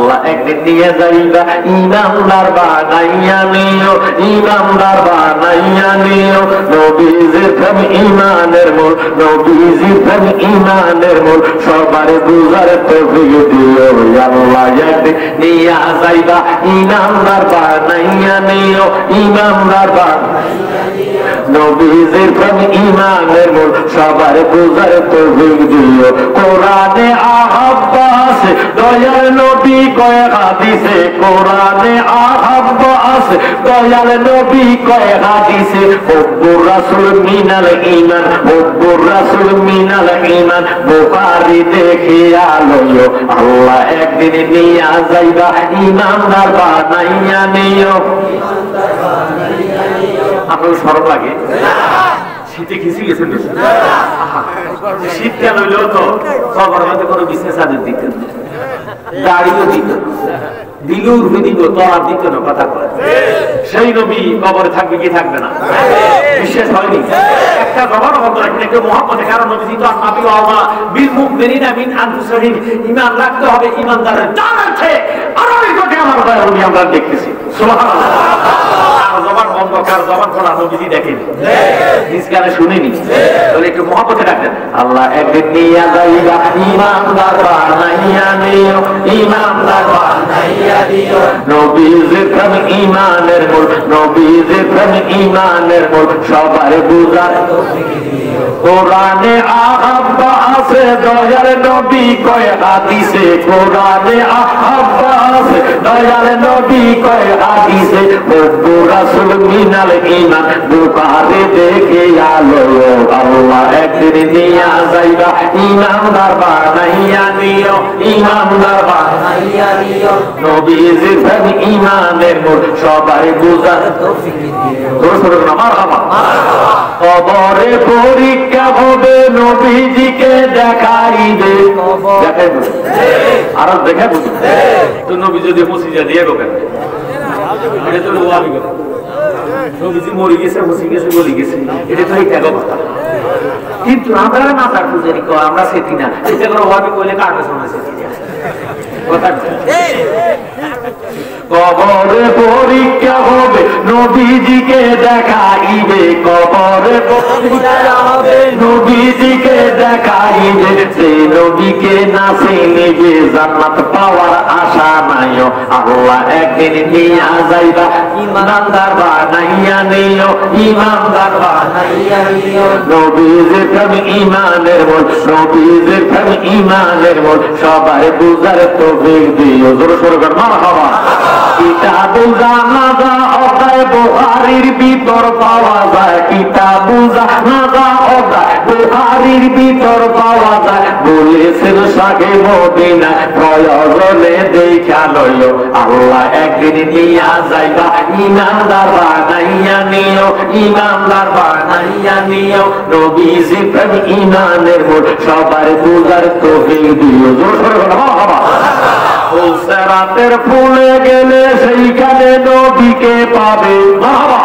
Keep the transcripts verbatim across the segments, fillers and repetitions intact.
আল্লাহ একদিন নিয়ে যাইবা ইমানদার বানাইয়া নিও ইমানদার বানাইয়া নিও নবীজির প্রেম ইমানের মূল নবীজির প্রেম ইমানের মূল সবার বুঝার তৌফিক দিও আল্লাহ একদিন নিয়ে যাইবা ইমানদার বানাইয়া নিও ইমানদার বানাইয়া নিও নবীজির প্রেম ইমানের মূল সবার বুঝার তৌফিক দিও কোরআনে আহাব্বাস দয়াল নবী কয় হাদিসে কোরআনে আহাব্বাস দয়াল নবী কয় হাদিসে হুব্বুর রাসূল মিনাল ঈমান হুব্বুর রাসূল মিনাল ঈমান বুখারী দেখিয়া লইও আল্লাহ একদিন নিয়া যাইবা ইমানদার বানাইয়া নিও ইমানদার বানাইয়া নিও আপনার শরম লাগে না শীতে খিসি গেছেন না শীত কেন হইলো তো খবর মধ্যে কোনো বিশেষ আদেশ দিতেন দাঁড়িয়ে দিত দিলুর দিত তোরা দিত না কথা কয় সেই নবী কবরে থাকবে কি থাকবে না বিশ্বাস হয়নি একটা খবর হতো একটা মহাপথে কারণ নবী তো আপনি আল্লাহ বীর মুখ মেরি না বিন আন্তসরিন ঈমান রাখতে হবে ঈমানদারের জান আছে আরো নিকটে আমার ভাই আমি আমরা দেখতেছি সুবহানাল্লাহ জবান বন্ধ কার জবান খোলা নবীজি দেখেন ঠিক ইসকারে শুনিনি তাহলে একটু মহব্বতে ডাকেন আল্লাহ একদিন নিয়া যাইবা ইমানদার বানাইয়া নিও ইমানদার বানাইয়া দিও নবীজির প্রেম ইমানের মূল নবীজির প্রেম ইমানের মূল সবার বুঝার তৌফিক দিও কোরআনে আহাব্বা আছে দয়ার নবী কয় হাদিসে কোরআনে আহাব্বা আছে দয়ার নবী কয় হাদিসে হুব্বুর রাসূল মিনাল ঈমান বুখারী দেখে আলো আল্লাহ একদিন নিয়া যাইবা ইমানদার বানাইয়া নিও ইমানদার বানাইয়া নিও নবীজির প্রেম ঈমানের মূল সবার বুঝার তৌফিক দিও দরুদ মারহাবা মারহাবা কবরে পরীক্ষা হবে নবীজিকে দেখাইবে দেখেন আর দেখে বুঝুন তো নবী যদি মুসিজা দিয়ে গেলেন এটা তো ওয়াবি গেল নবীজি মরে গেছে বসে গেছে বলি গেছে এটা তো একটা কথা কিন্তু আমরা মাথার পূজারি কো আমরা সেটি না এটা করে ওয়াবি কইলে কাটে শোনা সেটি কথা ঠিক কবরে পরীক্ষা হবে নবীজিকে দেখাইবে কবরে পরীক্ষা হবে নবীজিকে দেখাইবে যে নবীকে না চিনিবে জান্নাত পাওয়ার আশা নাই আল্লাহ একদিন নিয়া যাইবা ইমানদার বানাইয়া নিও ইমানদার বানাইয়া নিও নবীজির প্রেম ইমানের মূল নবীজির প্রেম ইমানের মূল সবার বুঝার তৌফিক দিও জোরে জোরে মারহাবা কিতাবুল জানাজা অধ্যায় বুখারীর ভিতর পাওয়া যায় কিতাবুল জানাজা অধ্যায় বুখারীর ভিতর পাওয়া যায় বলেছেন সাগে মদিনা প্রয়োজনে দেখা লইও আল্লাহ একদিন নিয়া যাইবা ইমানদার বানাইয়া নিও ইমানদার বানাইয়া নিও নবীজির প্রেম ইমানের মূল সবার বুঝার তৌফিক দিও জোর করে বাবা ফুলসরাতের ফুলে গেলে সেইখানে নবীকে পাবে বাবা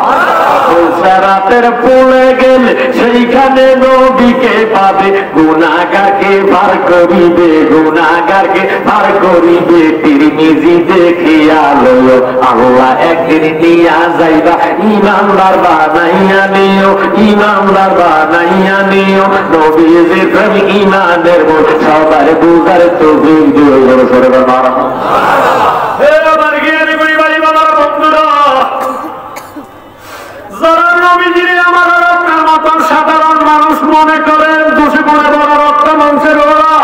ফুলসরাতের ফুলে গেলে সেইখানে নবীকে পাবে গুনাহগারকে পার করিবে গুনাহগারকে পার করিবে তিরমিজি দেখিয়া লও আল্লাহ একদিন নিয়া যাইবা ইমানদার বানাইয়া নিও ইমানদার বানাইয়া নিও নবীজির প্রেম ইমানের মূল সবার বুঝার তৌফিক দিও সরকার সাধারণ মানুষ মনে করেন দোষে পড়ে বড় রক্ত মাংসের ওরা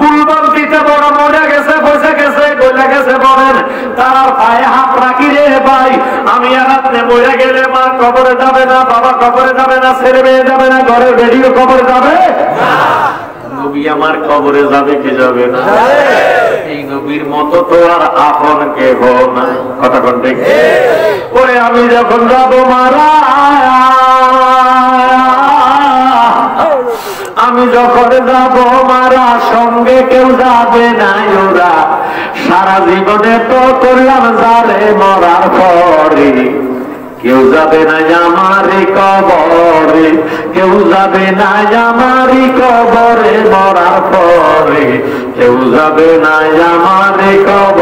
বুলবান দিতে বড় মরে গেছে বসে গেছে গলে গেছে বলেন তার পায়ে হাত রাখি রে ভাই আমি আর আপনি মরে গেলে মা কবরে যাবে না বাবা কবরে যাবে না ছেলে মেয়ে যাবে না ঘরের বেডিও কবরে যাবে না নবী আমার কবরে যাবে কি যাবে না এই নবীর মতো তো আর আপন কেহ না কথা ঘন্টে ওরে আমি যখন যাবো মারা আমি যখন যাবো মারা সঙ্গে কেউ যাবে না ওরা সারা জীবনে তো করলাম যারে মরার পরে কেউ যাবে না আমারই কবরে কেউ যাবে না আমারই কবরে মরার পরে কেউ যাবে না আমারই কবরে